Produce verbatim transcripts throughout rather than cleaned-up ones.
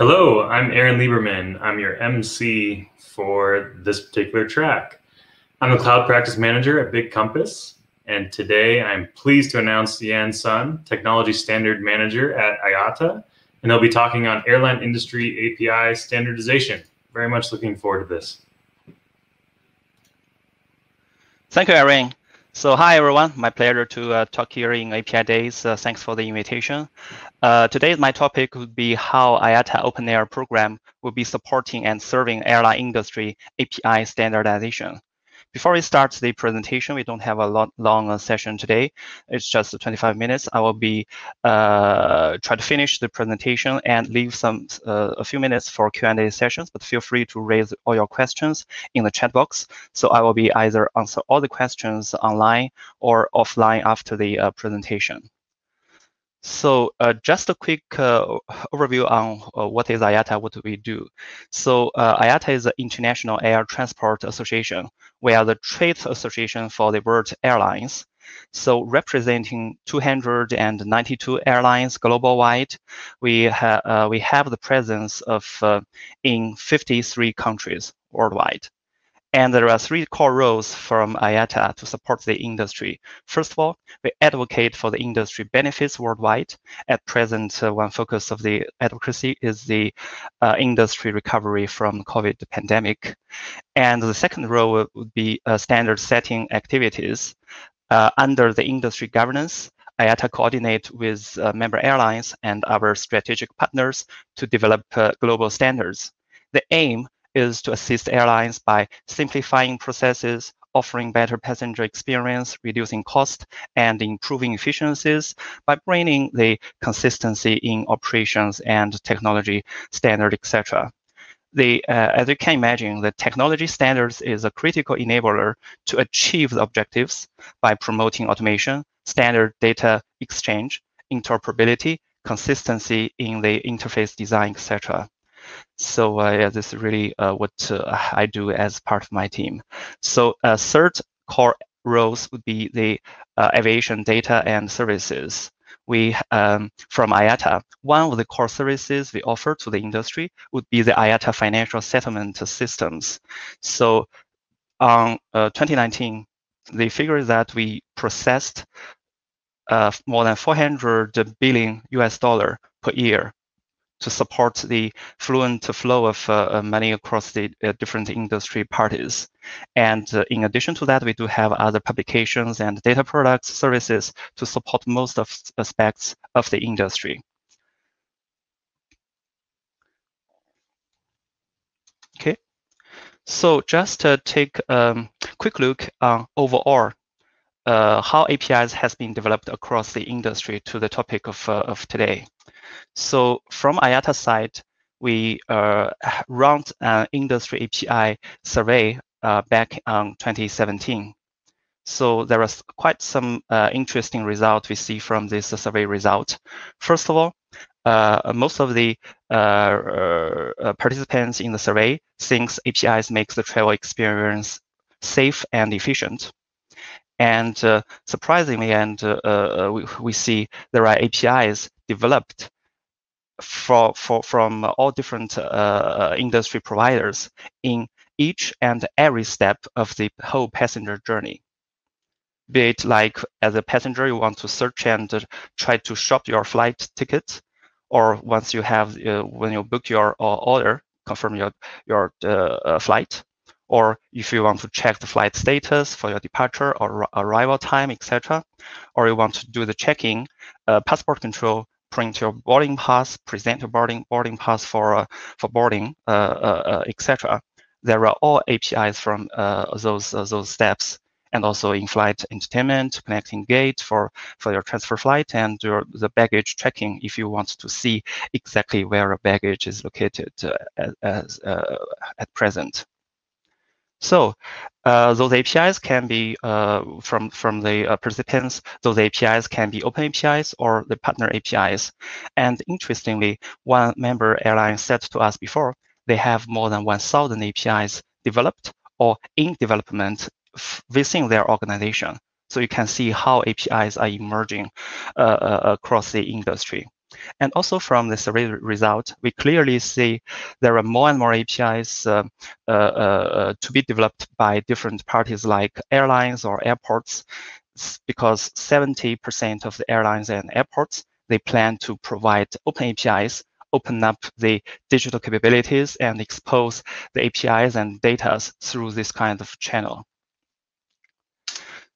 Hello, I'm Aaron Lieberman. I'm your M C for this particular track. I'm the Cloud Practice Manager at Big Compass, and today I'm pleased to announce Yan Sun, Technology Standard Manager at I A T A, and they'll be talking on airline industry A P I standardization. Very much looking forward to this. Thank you, Aaron. So hi, everyone. My pleasure to uh, talk here in A P I Days. Uh, thanks for the invitation. Uh, today, my topic would be how I A T A OpenAir program will be supporting and serving airline industry A P I standardization. Before we start the presentation, we don't have a lot long uh, session today. It's just twenty-five minutes. I will be uh, try to finish the presentation and leave some uh, a few minutes for Q and A sessions, but feel free to raise all your questions in the chat box. So I will be either answer all the questions online or offline after the uh, presentation. So uh, just a quick uh, overview on uh, what is I A T A, what do we do? So uh, I A T A is the International Air Transport Association. We are the trade association for the world's airlines. So representing two hundred ninety-two airlines global-wide, we, ha uh, we have the presence of uh, in fifty-three countries worldwide. And there are three core roles from I A T A to support the industry. First of all, we advocate for the industry benefits worldwide. At present, uh, one focus of the advocacy is the uh, industry recovery from the COVID pandemic. And the second role would be uh, standard setting activities. Uh, under the industry governance, I A T A coordinate with uh, member airlines and our strategic partners to develop uh, global standards. The aim is to assist airlines by simplifying processes, offering better passenger experience, reducing cost, and improving efficiencies by bringing the consistency in operations and technology standard, et cetera. The, uh, as you can imagine, the technology standards is a critical enabler to achieve the objectives by promoting automation, standard data exchange, interoperability, consistency in the interface design, et cetera. So uh, yeah, this is really uh, what uh, I do as part of my team. So uh, third core roles would be the uh, aviation data and services. We, um, from I A T A, one of the core services we offer to the industry would be the I A T A financial settlement systems. So on uh, twenty nineteen, the figure that we processed uh, more than four hundred billion U S dollars per year to support the fluent flow of uh, money across the uh, different industry parties. And uh, in addition to that, we do have other publications and data products, services to support most of aspects of the industry. Okay, so just uh, take a um, quick look on uh, overall uh, how A P Is has been developed across the industry to the topic of, uh, of today. So from I A T A side, we uh, ran an industry A P I survey uh, back in twenty seventeen. So there was quite some uh, interesting result we see from this survey result. First of all, uh, most of the uh, uh, participants in the survey thinks A P Is makes the travel experience safe and efficient. And uh, surprisingly, and uh, uh, we, we see there are A P Is developed for, for, from all different uh, industry providers in each and every step of the whole passenger journey. Be it like as a passenger, you want to search and uh, try to shop your flight ticket, or once you have, uh, when you book your uh, order, confirm your, your uh, flight, or if you want to check the flight status for your departure or arrival time, et cetera, or you want to do the checking, uh, passport control, print your boarding pass, present your boarding boarding pass for uh, for boarding, uh, uh, et cetera. There are all A P Is from uh, those uh, those steps, and also in-flight entertainment, connecting gate for for your transfer flight, and your, the baggage tracking if you want to see exactly where a baggage is located uh, as, uh, at present. So uh, those A P Is can be uh, from from the uh, participants. Those A P Is can be open A P Is or the partner A P Is. And interestingly, one member airline said to us before they have more than one thousand A P Is developed or in development within their organization. So you can see how A P Is are emerging uh, across the industry. And also from this re result, we clearly see there are more and more A P Is uh, uh, uh, to be developed by different parties like airlines or airports, because seventy percent of the airlines and airports, they plan to provide open A P Is, open up the digital capabilities and expose the A P Is and data through this kind of channel.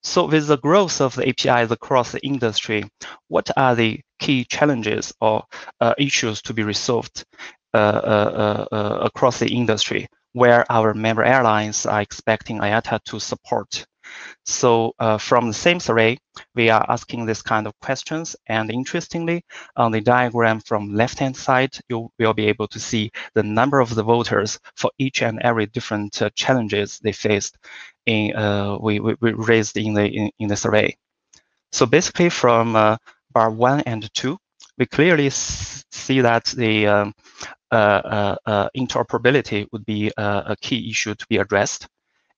So with the growth of the A P Is across the industry, what are the key challenges or uh, issues to be resolved uh, uh, uh, across the industry where our member airlines are expecting I A T A to support? So uh, from the same survey, we are asking this kind of questions. And interestingly, on the diagram from left-hand side, you will be able to see the number of the voters for each and every different uh, challenges they faced in, uh, we, we, we raised in the, in, in the survey. So basically from uh, bar one and two, we clearly see that the um, uh, uh, uh, interoperability would be uh, a key issue to be addressed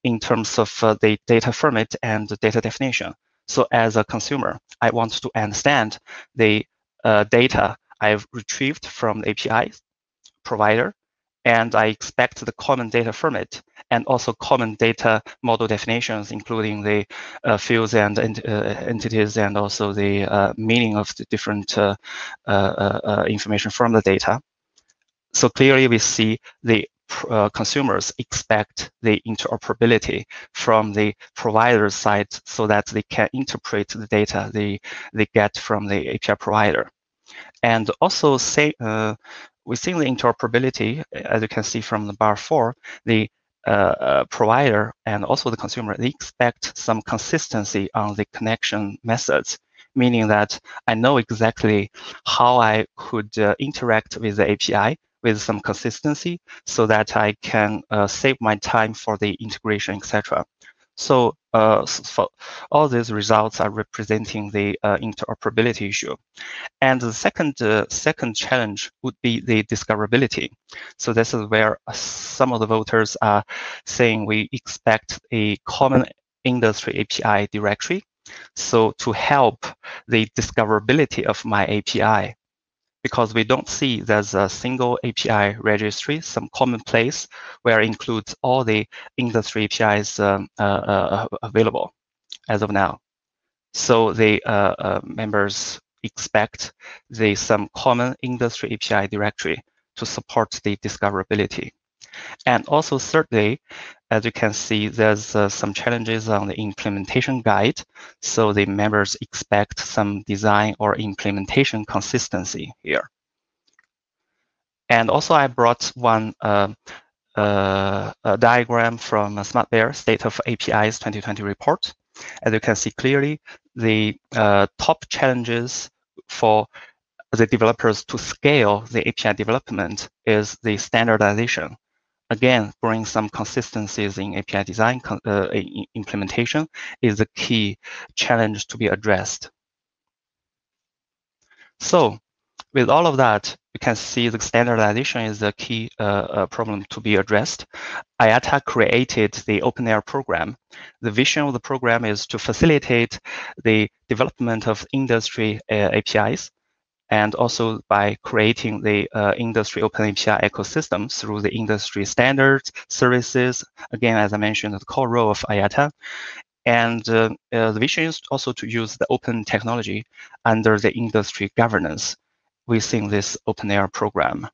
in terms of uh, the data format and the data definition. So as a consumer, I want to understand the uh, data I've retrieved from the A P I provider, and I expect the common data format and also common data model definitions, including the uh, fields and ent uh, entities and also the uh, meaning of the different uh, uh, uh, information from the data. So clearly we see the Uh, consumers expect the interoperability from the provider side so that they can interpret the data they, they get from the A P I provider. And also say, uh, within the interoperability, as you can see from the bar four, the uh, uh, provider and also the consumer, they expect some consistency on the connection methods, meaning that I know exactly how I could uh, interact with the A P I with some consistency so that I can uh, save my time for the integration, et cetera. So, uh, so all these results are representing the uh, interoperability issue. And the second, uh, second challenge would be the discoverability. So this is where some of the voters are saying we expect a common industry A P I directory, so to help the discoverability of my A P I. Because we don't see there's a single A P I registry, some common place where it includes all the industry A P Is um, uh, uh, available as of now. So the uh, uh, members expect the some common industry A P I directory to support the discoverability. And also thirdly, as you can see, there's uh, some challenges on the implementation guide. So the members expect some design or implementation consistency here. And also I brought one uh, uh, a diagram from a SmartBear State of A P Is twenty twenty report. As you can see clearly, the uh, top challenges for the developers to scale the A P I development is the standardization. Again, bring some consistencies in A P I design uh, implementation is the key challenge to be addressed. So with all of that, you can see the standardization is the key uh, uh, problem to be addressed. I A T A created the OpenAir program. The vision of the program is to facilitate the development of industry uh, A P Is, and also by creating the uh, industry open A P I ecosystem through the industry standards, services, again, as I mentioned, the core role of I A T A. And uh, uh, the vision is also to use the open technology under the industry governance within this OpenAir program.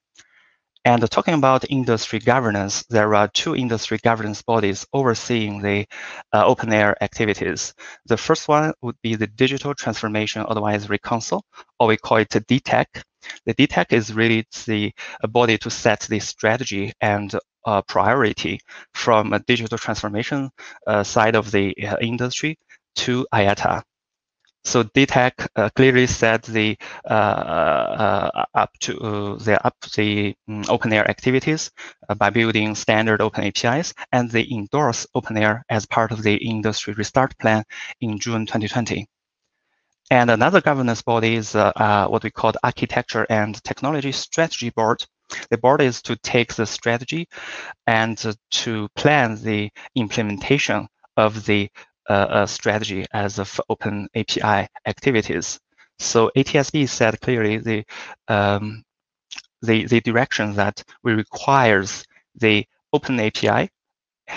And uh, talking about industry governance, there are two industry governance bodies overseeing the uh, OpenAir activities. The first one would be the Digital Transformation Advisory Council, or we call it D TECH. The D TECH is really the a body to set the strategy and uh, priority from a digital transformation uh, side of the uh, industry to I A T A. So D TECH uh, clearly said the uh, uh, up to uh, the up the um, OpenAir activities uh, by building standard open A P Is, and they endorse OpenAir as part of the industry restart plan in June twenty twenty. And another governance body is uh, uh, what we call the Architecture and Technology Strategy Board. The board is to take the strategy and uh, to plan the implementation of the Uh, strategy as of open A P I activities. So A T S D said clearly the um, the the direction that we requires the open A P I,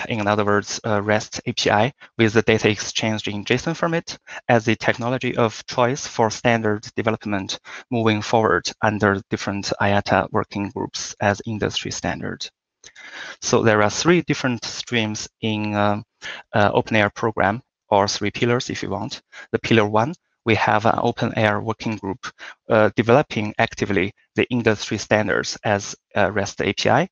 in other words, uh, REST A P I with the data exchanged in JSON format as the technology of choice for standard development moving forward under different I A T A working groups as industry standard. So there are three different streams in um, uh, OpenAir program, or three pillars if you want. The pillar one, we have an OpenAir working group uh, developing actively the industry standards as uh, REST A P I.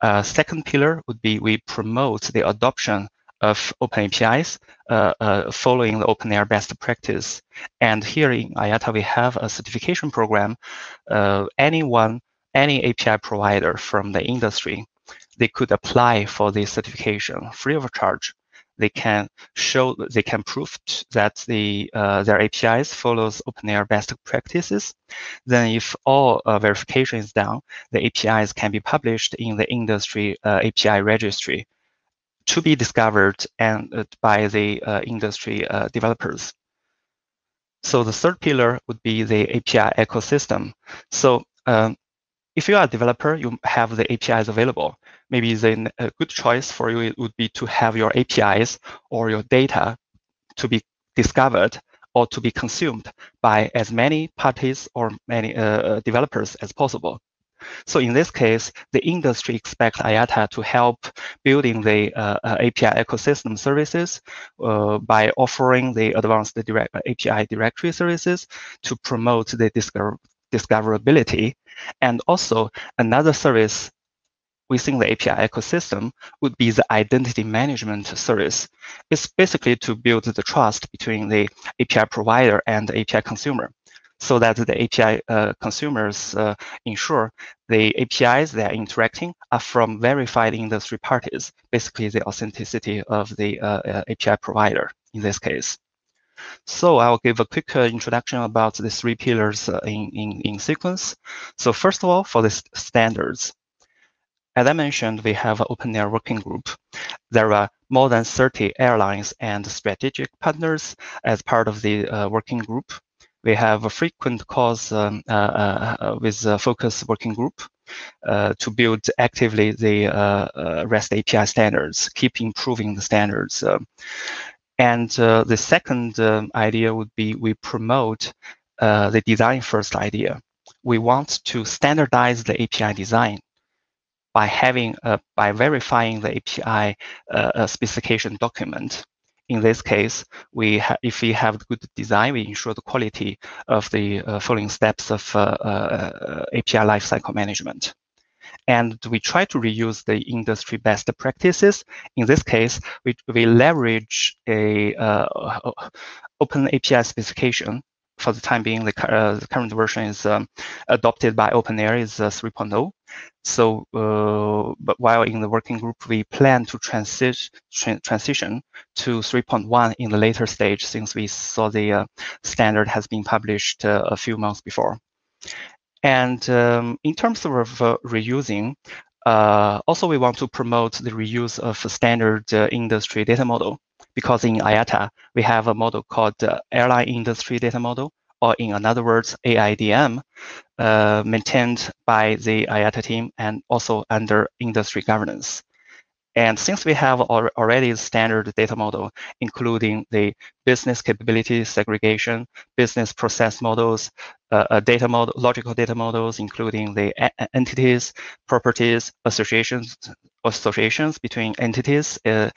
Uh, second pillar would be we promote the adoption of open A P Is uh, uh, following the OpenAir best practice. And here in I A T A, we have a certification program. Uh, anyone, any A P I provider from the industry, they could apply for this certification free of charge. They can show, they can prove that the uh, their A P Is follows OpenAir best practices. Then, if all uh, verification is done, the A P Is can be published in the industry uh, A P I registry, to be discovered and uh, by the uh, industry uh, developers. So the third pillar would be the A P I ecosystem. So um, if you are a developer, you have the A P Is available. Maybe then a good choice for you would be to have your A P Is or your data to be discovered or to be consumed by as many parties or many uh, developers as possible. So in this case, the industry expects I A T A to help building the uh, A P I ecosystem services uh, by offering the advanced direct A P I directory services to promote the discover discoverability. And also another service within the A P I ecosystem would be the identity management service. It's basically to build the trust between the A P I provider and the A P I consumer, so that the A P I uh, consumers uh, ensure the A P Is they are interacting are from verified industry parties, basically the authenticity of the uh, uh, A P I provider in this case. So I'll give a quick uh, introduction about the three pillars uh, in, in, in sequence. So first of all, for the standards, as I mentioned, we have an OpenAir working group. There are more than thirty airlines and strategic partners as part of the uh, working group. We have a frequent calls um, uh, uh, with a focus working group uh, to build actively the uh, uh, REST A P I standards, keep improving the standards. Uh, and uh, the second um, idea would be we promote uh, the design first idea. We want to standardize the A P I design by having uh, by verifying the A P I uh, specification document. In this case, we if we have good design, we ensure the quality of the uh, following steps of uh, uh, A P I lifecycle management. And we try to reuse the industry best practices. In this case, we, we leverage a uh, open A P I specification. For the time being, the, uh, the current version is um, adopted by OpenAir is uh, three point oh. So, uh, but while in the working group, we plan to transi tra transition to three point one in the later stage, since we saw the uh, standard has been published uh, a few months before. And um, in terms of uh, reusing, uh, also we want to promote the reuse of a standard uh, industry data model. Because in I A T A, we have a model called uh, Airline Industry Data Model, or in other words, A I D M, uh, maintained by the I A T A team and also under industry governance. And since we have al already standard data model, including the business capability segregation, business process models, uh, uh, data model, logical data models, including the entities, properties, associations, associations between entities, uh,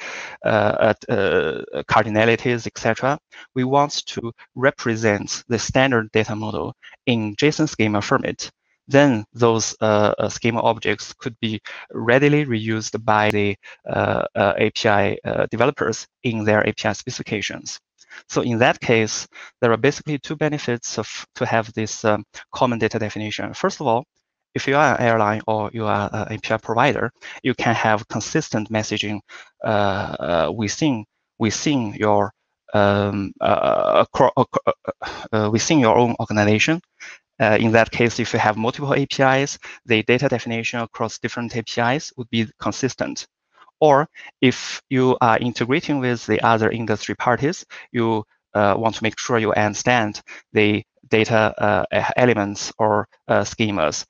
uh, uh, cardinalities, et cetera. We want to represent the standard data model in JSON schema format. Then those uh, schema objects could be readily reused by the uh, uh, A P I uh, developers in their A P I specifications. So in that case, there are basically two benefits of to have this um, common data definition. First of all, if you are an airline or you are an A P I provider, you can have consistent messaging uh, uh, within within your um, uh, uh, uh, within your own organization. Uh, in that case, if you have multiple A P Is, the data definition across different A P Is would be consistent. Or if you are integrating with the other industry parties, you uh, want to make sure you understand the data uh, elements or uh, schemas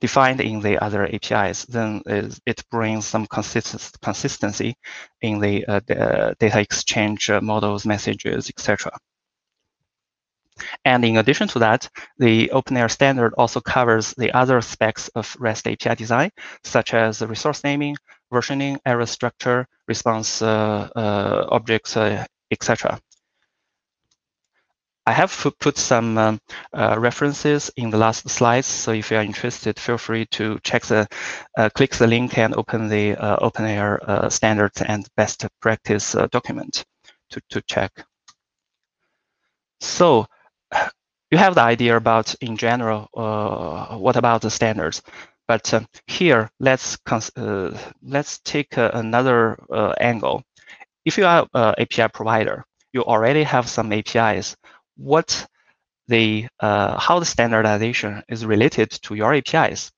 defined in the other A P Is, then it brings some consist consistency in the, uh, the data exchange models, messages, et cetera. And in addition to that, the OpenAir standard also covers the other aspects of REST A P I design, such as resource naming, versioning, error structure, response uh, uh, objects, uh, et cetera. I have put some um, uh, references in the last slides, so if you are interested, feel free to check the, uh, click the link and open the uh, OpenAir uh, standards and best practice uh, document to, to check. So you have the idea about, in general, uh, what about the standards? But uh, here, let's uh, let's take uh, another uh, angle. If you are an A P I provider, you already have some A P Is. What the uh, how the standardization is related to your A P Is?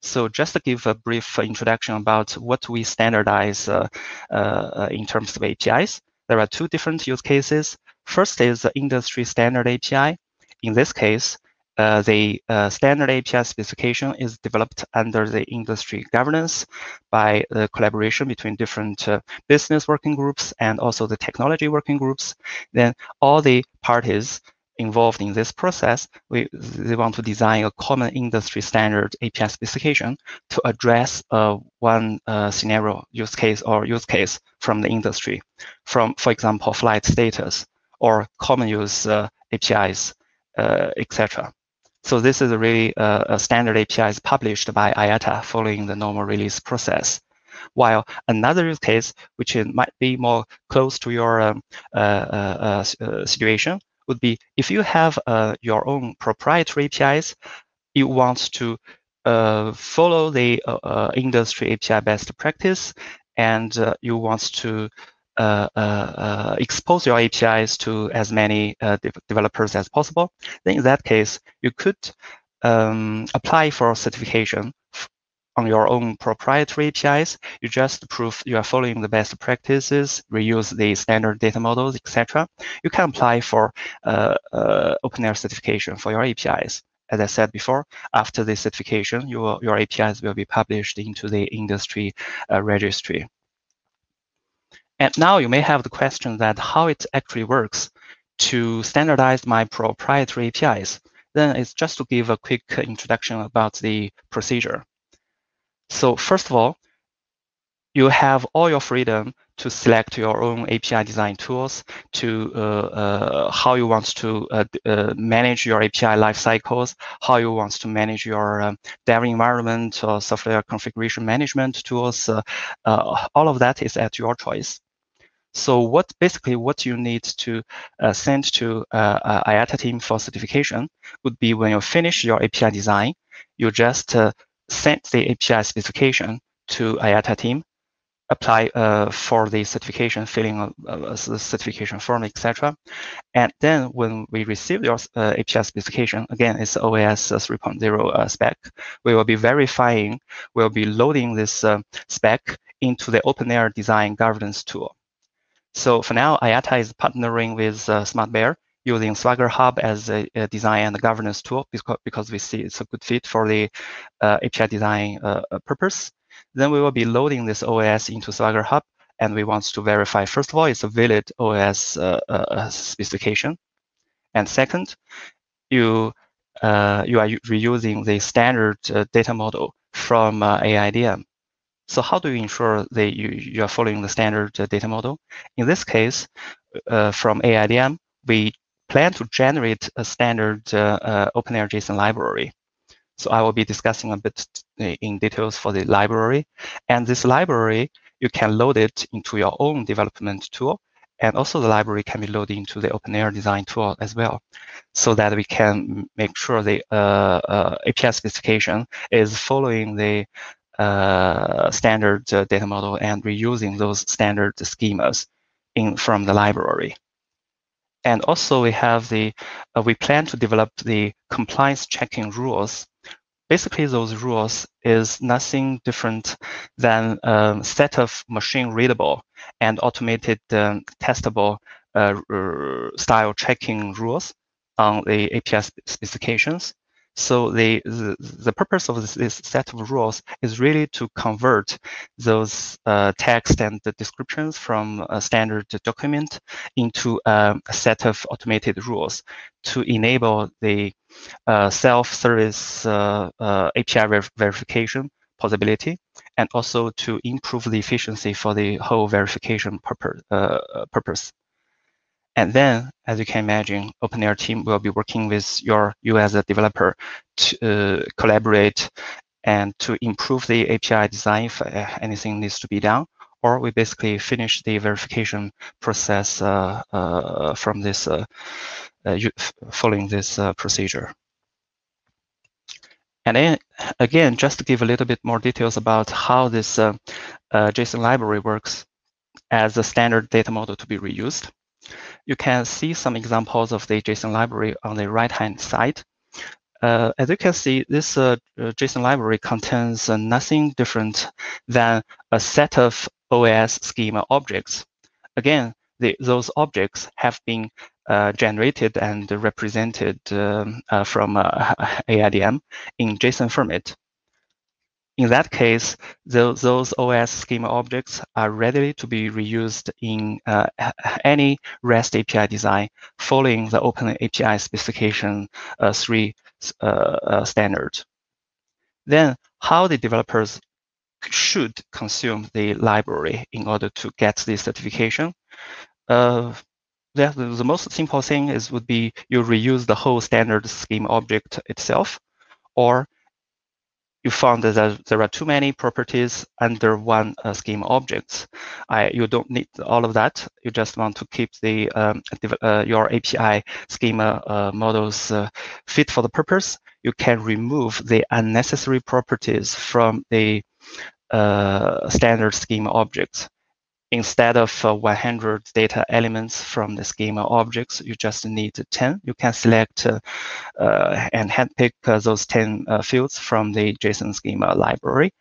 So just to give a brief introduction about what we standardize uh, uh, in terms of A P Is, there are two different use cases. First is the industry standard A P I. In this case, uh, the uh, standard A P I specification is developed under the industry governance by the collaboration between different uh, business working groups and also the technology working groups. Then all the parties involved in this process, we, they want to design a common industry standard A P I specification to address uh, one uh, scenario use case or use case from the industry, from, for example, flight status or common use uh, A P Is, uh, et cetera. So this is really uh, a standard A P Is published by I A T A following the normal release process. While another use case, which is, might be more close to your um, uh, uh, uh, situation, would be if you have uh, your own proprietary A P Is, you want to uh, follow the uh, uh, industry A P I best practice, and uh, you want to Uh, uh, uh, expose your A P Is to as many uh, de developers as possible, then in that case, you could um, apply for certification on your own proprietary A P Is. You just prove you are following the best practices, reuse the standard data models, et cetera. You can apply for uh, uh, OpenAir certification for your A P Is. As I said before, after the certification, your, your A P Is will be published into the industry uh, registry. And now you may have the question that how it actually works to standardize my proprietary A P Is. Then it's just to give a quick introduction about the procedure. So first of all, you have all your freedom to select your own A P I design tools, to uh, uh, how you want to uh, uh, manage your A P I life cycles, how you want to manage your um, dev environment or software configuration management tools. Uh, uh, all of that is at your choice. So what basically what you need to uh, send to uh, I A T A team for certification would be when you finish your A P I design, you just uh, send the A P I specification to I A T A team, apply uh, for the certification, filling a, a certification form, et cetera. And then when we receive your uh, A P I specification, again, it's O A S three point zero uh, spec, we will be verifying, we'll be loading this uh, spec into the OpenAir design governance tool. So for now, I A T A is partnering with uh, SmartBear, using Swagger Hub as a, a design and a governance tool because, because we see it's a good fit for the uh, A P I design uh, purpose. Then we will be loading this O A S into Swagger Hub, and we want to verify, first of all, it's a valid O A S uh, uh, specification. And second, you, uh, you are reusing the standard uh, data model from uh, A I D M. So how do you ensure that you, you are following the standard uh, data model? In this case, uh, from A I D M, we plan to generate a standard uh, uh, OpenAir JSON library. So I will be discussing a bit in details for the library. And this library, you can load it into your own development tool. And also the library can be loaded into the OpenAir design tool as well, so that we can make sure the uh, uh, A P I specification is following the uh, standard uh, data model and reusing those standard schemas in from the library. And also we have the, uh, we plan to develop the compliance checking rules. Basically those rules is nothing different than a set of machine readable and automated um, testable uh, style checking rules on the A P I specifications. So the, the, the purpose of this, this set of rules is really to convert those uh, text and the descriptions from a standard document into um, a set of automated rules to enable the uh, self-service uh, uh, A P I ver verification possibility, and also to improve the efficiency for the whole verification purpose. Uh, purpose. And then, as you can imagine, OpenAir team will be working with your, you as a developer to uh, collaborate and to improve the A P I design if anything needs to be done, or we basically finish the verification process uh, uh, from this, uh, uh, following this uh, procedure. And then, again, just to give a little bit more details about how this uh, uh, JSON library works as a standard data model to be reused. You can see some examples of the JSON library on the right-hand side. Uh, as you can see, this uh, JSON library contains uh, nothing different than a set of O S schema objects. Again, the, those objects have been uh, generated and represented um, uh, from uh, A I D M in JSON format. In that case, the, those O S schema objects are ready to be reused in uh, any REST A P I design following the Open A P I specification uh, three uh, uh, standard. Then, how the developers should consume the library in order to get the certification? Uh, the, the most simple thing is would be you reuse the whole standard schema object itself, or you found that there are too many properties under one uh, schema objects. I, you don't need all of that. You just want to keep the um, uh, your A P I schema uh, models uh, fit for the purpose. You can remove the unnecessary properties from the uh, standard schema objects. Instead of uh, one hundred data elements from the schema objects, you just need ten. You can select uh, uh, and handpick uh, those ten uh, fields from the JSON schema library.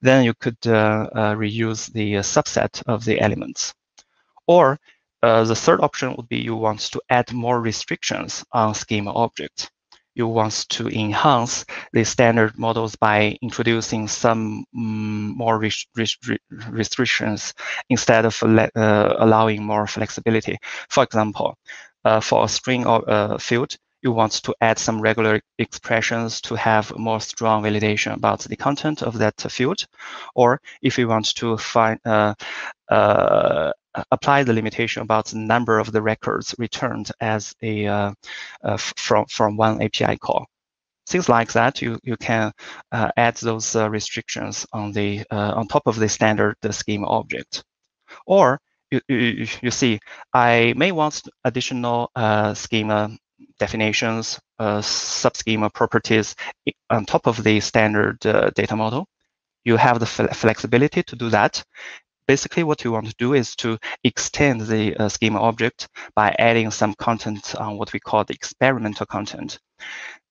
Then you could uh, uh, reuse the uh, subset of the elements. Or uh, the third option would be you want to add more restrictions on schema objects. You want to enhance the standard models by introducing some um, more re re restrictions instead of uh, allowing more flexibility. For example, uh, for a string or uh, field, you want to add some regular expressions to have more strong validation about the content of that field. Or if you want to find uh, uh, apply the limitation about the number of the records returned as a uh, uh, from from one A P I call, things like that. You you can uh, add those uh, restrictions on the uh, on top of the standard the schema object, or you, you you see I may want additional uh, schema definitions, uh, subschema properties on top of the standard uh, data model. You have the flexibility to do that. Basically, what you want to do is to extend the uh, schema object by adding some content on what we call the experimental content.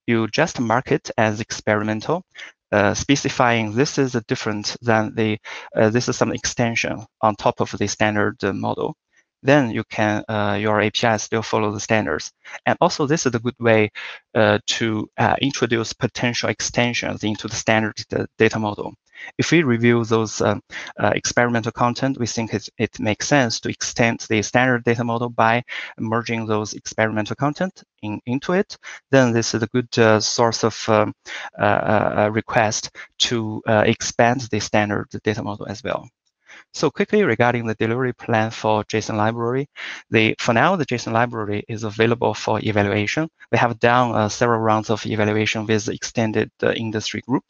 You just mark it as experimental, uh, specifying this is a different than the, uh, this is some extension on top of the standard uh, model. Then you can, uh, your A P I still follow the standards. And also this is a good way uh, to uh, introduce potential extensions into the standard data model. If we review those um, uh, experimental content, we think it, it makes sense to extend the standard data model by merging those experimental content in, into it. Then this is a good uh, source of um, uh, uh, request to uh, expand the standard data model as well. So quickly regarding the delivery plan for JSON library, the, for now the JSON library is available for evaluation. We have done uh, several rounds of evaluation with the extended uh, industry group.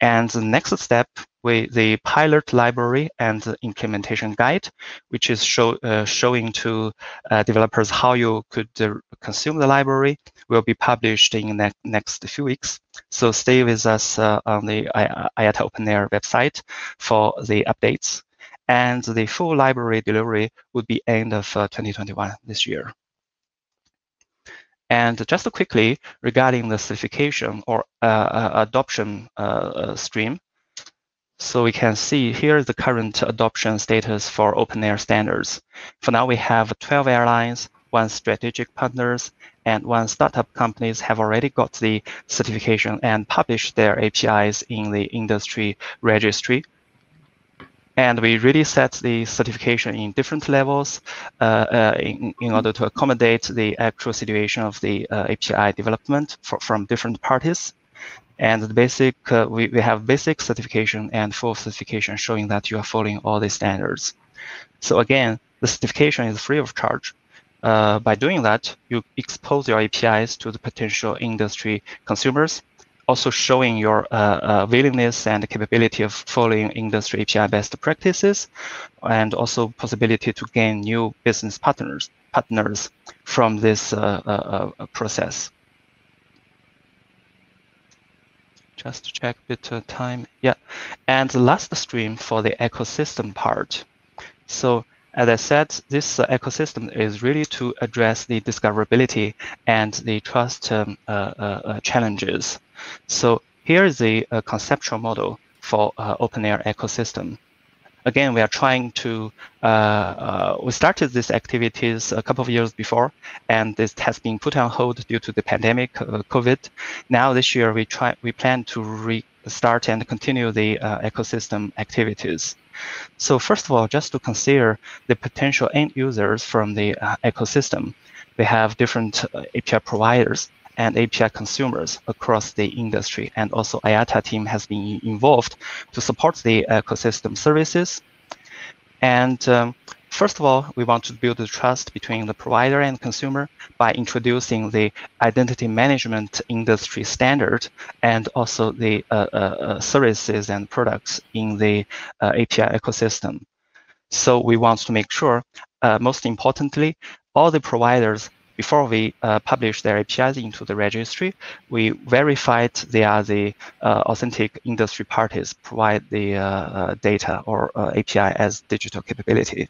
And the next step with the pilot library and the implementation guide, which is show, uh, showing to uh, developers how you could uh, consume the library, will be published in the ne next few weeks. So stay with us uh, on the I A T A OpenAir website for the updates. And the full library delivery would be end of uh, twenty twenty-one this year. And just quickly regarding the certification or uh, adoption uh, stream, so we can see here the current adoption status for OpenAir standards. For now, we have twelve airlines, one strategic partners, And when startup companies have already got the certification and published their A P Is in the industry registry, and we really set the certification in different levels uh, uh, in, in order to accommodate the actual situation of the uh, A P I development for, from different parties. And the basic, uh, we, we have basic certification and full certification showing that you are following all the standards. So again, the certification is free of charge. Uh, by doing that, you expose your A P Is to the potential industry consumers, also showing your uh, uh, willingness and capability of following industry A P I best practices, and also possibility to gain new business partners partners from this uh, uh, uh, process. Just to check a bit of time. Yeah. And the last stream for the ecosystem part. So as I said, this ecosystem is really to address the discoverability and the trust um, uh, uh, challenges. So here is the uh, conceptual model for uh, OpenAir ecosystem. Again, we are trying to, uh, uh, we started these activities a couple of years before, and this has been put on hold due to the pandemic, uh, COVID. Now this year, we try, we plan to restart and continue the uh, ecosystem activities. So first of all, just to consider the potential end users from the uh, ecosystem, we have different uh, A P I providers and A P I consumers across the industry. And also I A T A team has been involved to support the ecosystem services. And um, first of all, we want to build the trust between the provider and consumer by introducing the identity management industry standard and also the uh, uh, services and products in the uh, A P I ecosystem. So we want to make sure, uh, most importantly, all the providers, before we uh, publish their A P Is into the registry, we verified they are the uh, authentic industry parties, provide the uh, uh, data or uh, A P I as digital capability.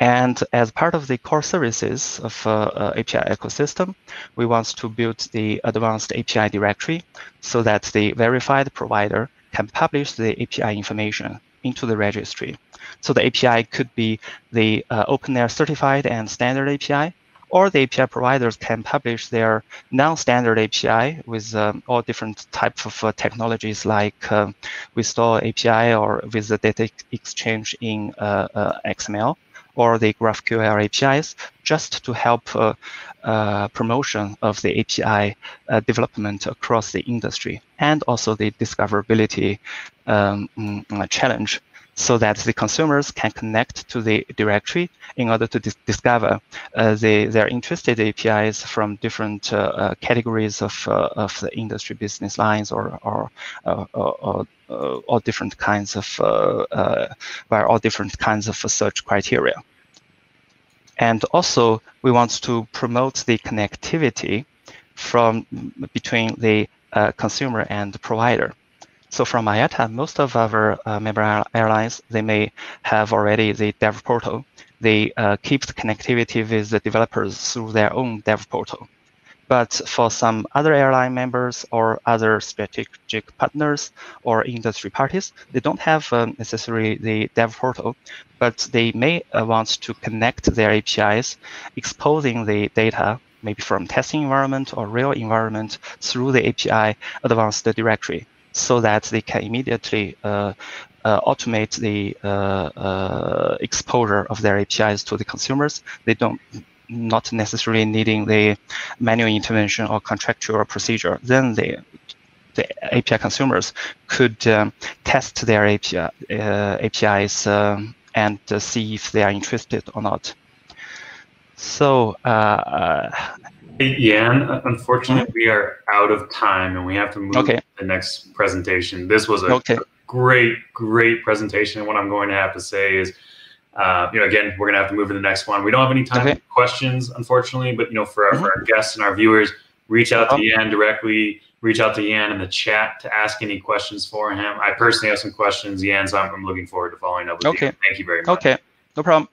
And as part of the core services of uh, uh, A P I ecosystem, we want to build the advanced A P I directory so that the verified provider can publish the A P I information into the registry. So the A P I could be the uh, OpenAir certified and standard A P I, or the A P I providers can publish their non-standard A P I with um, all different types of uh, technologies like uh, Restore A P I or with the data exchange in uh, uh, X M L, or the GraphQL A P Is, just to help uh, uh, promotion of the A P I uh, development across the industry, and also the discoverability um, challenge, so that the consumers can connect to the directory in order to dis discover uh, the, their interested A P Is from different uh, uh, categories of, uh, of the industry business lines or, or, uh, or, or, or different kinds of, uh, uh, by all different kinds of search criteria. And also we want to promote the connectivity from between the uh, consumer and the provider. So from I A T A, most of our uh, member airlines, they may have already the dev portal. They uh, keep the connectivity with the developers through their own dev portal. But for some other airline members or other strategic partners or industry parties, they don't have um, necessarily the dev portal, but they may uh, want to connect their A P Is, exposing the data, maybe from testing environment or real environment, through the A P I advanced directory, so that they can immediately uh, uh, automate the uh, uh, exposure of their A P Is to the consumers. They don't not necessarily needing the manual intervention or contractual procedure. Then the the A P I consumers could um, test their A P I, uh, A P Is um, and uh, see if they are interested or not. So. Uh, uh, Yan, unfortunately, we are out of time and we have to move okay. to the next presentation. This was a okay. great, great presentation. And what I'm going to have to say is, uh, you know, again, we're going to have to move to the next one. We don't have any time okay. for questions, unfortunately, but, you know, for our, mm-hmm. for our guests and our viewers, reach out to Yan directly, reach out to Yan in the chat to ask any questions for him. I personally have some questions, Yan, so I'm, I'm looking forward to following up with okay. you. Thank you very much. Okay, no problem.